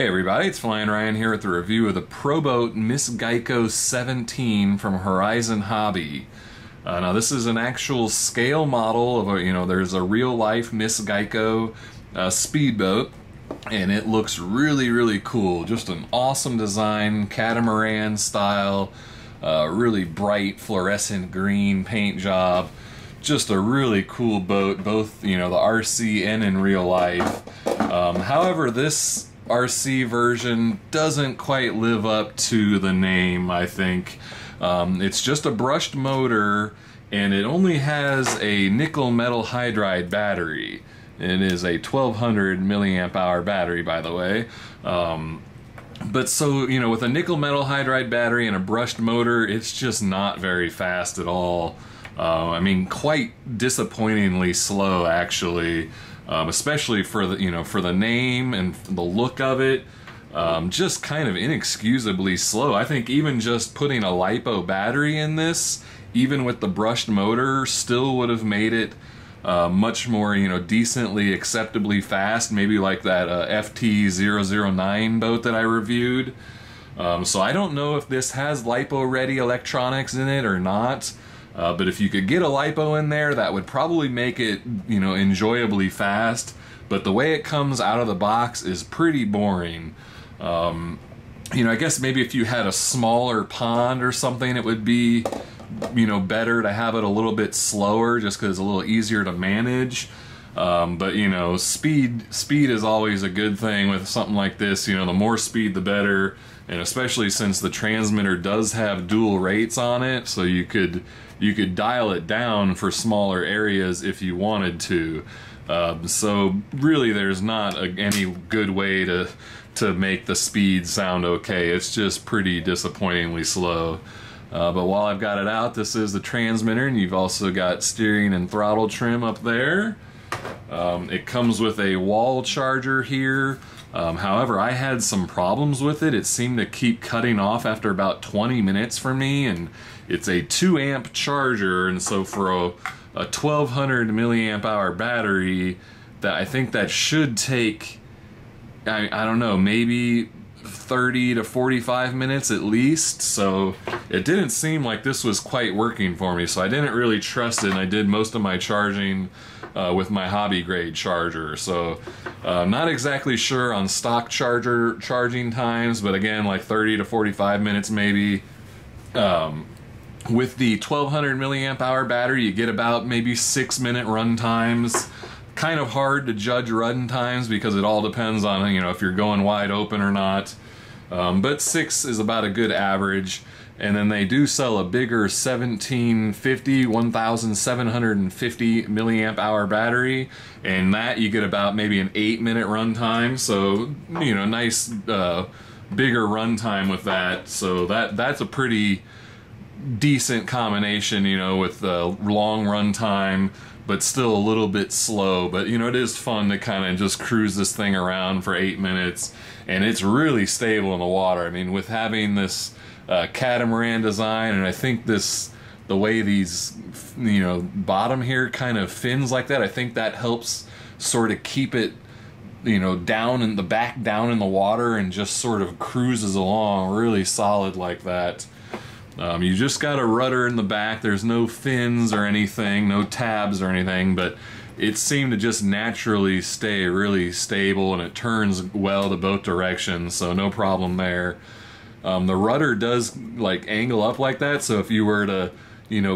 Hey everybody, it's Flying Ryan here with the review of the Pro Boat Miss Geico 17 from Horizon Hobby. Now this is an actual scale model of a, there's a real life Miss Geico speedboat, and it looks really cool. Just an awesome design, catamaran style, really bright fluorescent green paint job. Just a really cool boat, both the RC and in real life. However, this RC version doesn't quite live up to the name, I think. It's just a brushed motor, and it only has a nickel metal hydride battery. It is a 1200 milliamp hour battery, by the way. But so, with a nickel metal hydride battery and a brushed motor, it's just not very fast at all. I mean, quite disappointingly slow, actually. Especially for the for the name and the look of it, just kind of inexcusably slow. I think even just putting a LiPo battery in this, even with the brushed motor, still would have made it much more decently, acceptably fast. Maybe like that FT009 boat that I reviewed. So I don't know if this has LiPo ready electronics in it or not. But if you could get a LiPo in there, that would probably make it, enjoyably fast. But the way it comes out of the box is pretty boring. I guess maybe if you had a smaller pond or something, it would be, better to have it a little bit slower, just because it's a little easier to manage. But speed is always a good thing with something like this. The more speed, the better. And especially since the transmitter does have dual rates on it, so you could dial it down for smaller areas if you wanted to. So really, there's not any good way to make the speed sound okay. It's just pretty disappointingly slow. But while I've got it out, this is the transmitter, and you've also got steering and throttle trim up there. It comes with a wall charger here. However, I had some problems with it. It seemed to keep cutting off after about 20 minutes for me, and it's a 2-amp charger, and so for a 1200 milliamp hour battery, that I think that should take, I don't know, maybe 30 to 45 minutes at least. So it didn't seem like this was quite working for me, so I didn't really trust it, and I did most of my charging with my hobby grade charger. So not exactly sure on stock charging times, but again, like 30 to 45 minutes maybe. With the 1200 milliamp hour battery, you get about maybe 6-minute run times. Kind of hard to judge run times because it all depends on if you're going wide open or not. But 6 is about a good average. And then they do sell a bigger 1750 milliamp hour battery, and that you get about maybe an 8-minute runtime. So nice bigger runtime with that. So that's a pretty decent combination, with the long runtime, but still a little bit slow. But it is fun to kind of just cruise this thing around for 8 minutes, and it's really stable in the water. I mean, with having this catamaran design, and I think the way these bottom here kind of fins like that, I think that helps sort of keep it down in the water, and just sort of cruises along really solid like that. You just got a rudder in the back. There's no fins or anything, no tabs or anything, but it seemed to just naturally stay really stable, and it turns well to both directions, so no problem there. The rudder does like angle up like that, so if you were to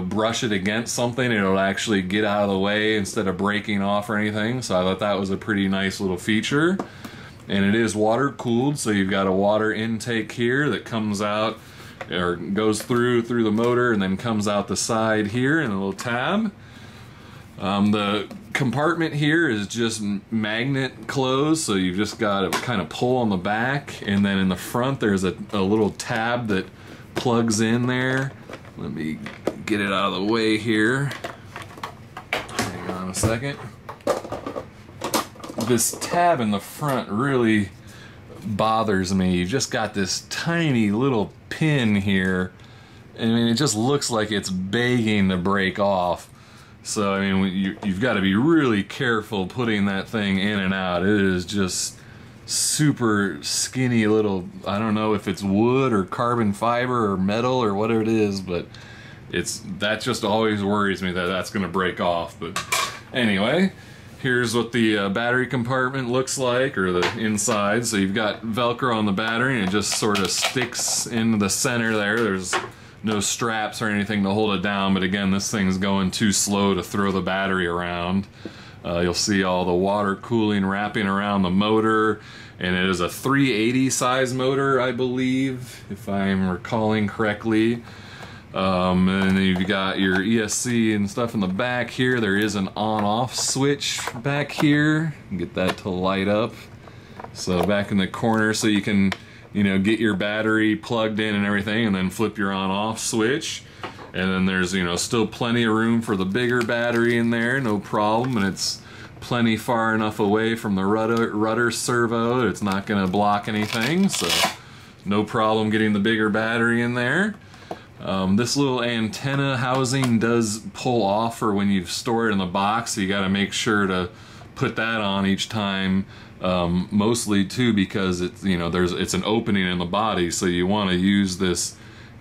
brush it against something, it'll actually get out of the way instead of breaking off or anything. So I thought that was a pretty nice little feature. And it is water cooled, so you've got a water intake here that comes out, or goes through the motor, and then comes out the side here in a little tab. The compartment here is just magnet closed, so you've just got to kind of pull on the back, and then in the front there's a little tab that plugs in there. Let me get it out of the way here. Hang on a second. This tab in the front really bothers me. You've just got this tiny little pin here. I mean, it just looks like it's begging to break off. So, I mean, you've got to be really careful putting that thing in and out. It is just super skinny little, I don't know if it's wood or carbon fiber or metal or whatever it is, but it's, that just always worries me that that's gonna break off. But anyway, here's what the battery compartment looks like, or the inside. So you've got Velcro on the battery and it just sort of sticks into the center there. There's no straps or anything to hold it down, but again, this thing's going too slow to throw the battery around. You'll see all the water cooling wrapping around the motor, and it is a 380 size motor, I believe, if I'm recalling correctly. And then you've got your ESC and stuff in the back here. There is an on-off switch back here. You can get that to light up. So back in the corner, so you can, you know, get your battery plugged in and everything, and then flip your on-off switch. And then there's, you know, still plenty of room for the bigger battery in there, no problem. And it's plenty far enough away from the rudder servo that it's not going to block anything. So no problem getting the bigger battery in there. This little antenna housing does pull off for when you store it in the box, so you got to make sure to put that on each time. Mostly too because it's, you know, it's an opening in the body, so you want to use this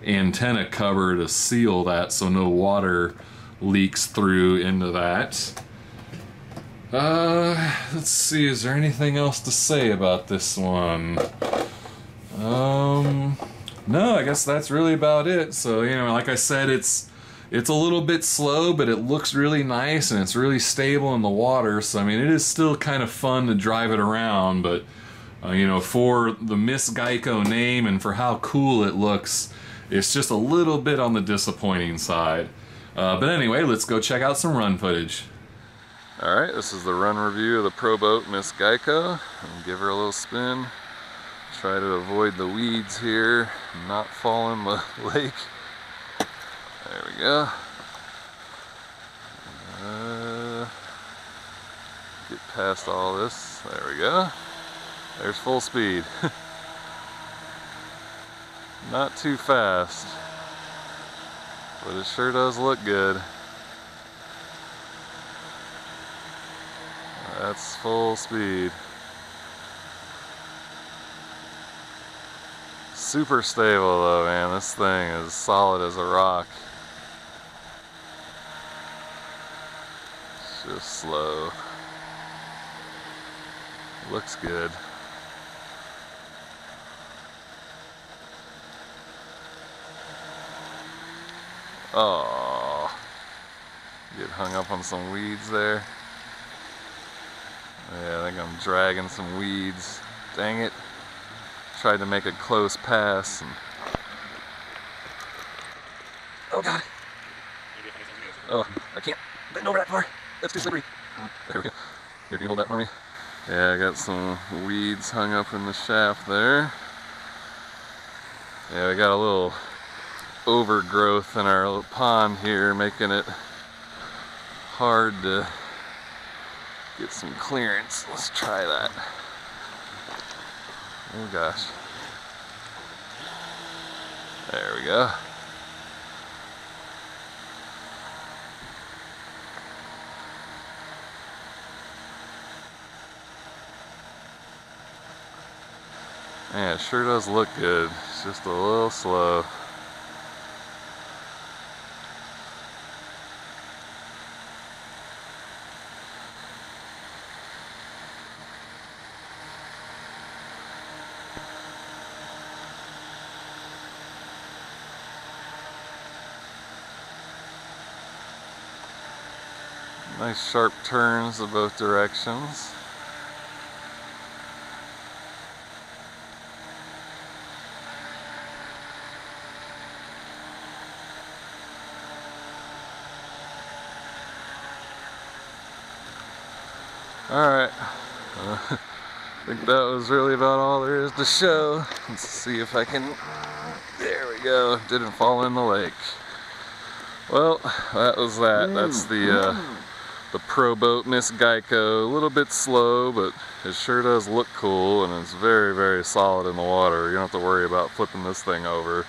antenna cover to seal that so no water leaks through into that. Let's see, is there anything else to say about this one? No, I guess that's really about it. So, you know, like I said, it's a little bit slow, but it looks really nice and it's really stable in the water. So, I mean, it is still kind of fun to drive it around, but you know, for the Miss Geico name and for how cool it looks, it's just a little bit on the disappointing side. But anyway, let's go check out some run footage. All right, this is the run review of the Pro Boat Miss Geico. I'll give her a little spin. Try to avoid the weeds here, not fall in the lake. There we go. Get past all this. There we go. There's full speed. Not too fast, but it sure does look good. That's full speed. Super stable though, man. This thing is solid as a rock. It's just slow. Looks good. Oh, get hung up on some weeds there. Yeah, I think I'm dragging some weeds. Dang it. Tried to make a close pass. And... oh, God. Oh, I can't bend over that far. That's too slippery. There we go. Here, can you hold that for me? Yeah, I got some weeds hung up in the shaft there. Yeah, we got a little overgrowth in our little pond here, making it hard to get some clearance. Let's try that. Oh gosh. There we go. Man, it sure does look good. It's just a little slow. Nice sharp turns in both directions. Alright, I think that was really about all there is to show. Let's see if I can, there we go, didn't fall in the lake. Well, that was that. That's the Pro Boat Miss Geico. A little bit slow, but it sure does look cool, and it's very, very solid in the water. You don't have to worry about flipping this thing over.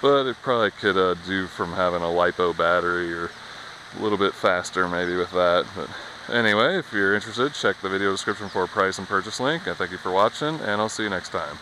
But it probably could do from having a LiPo battery, or a little bit faster maybe with that. But Anyway, if you're interested, check the video description for a price and purchase link. I thank you for watching, and I'll see you next time.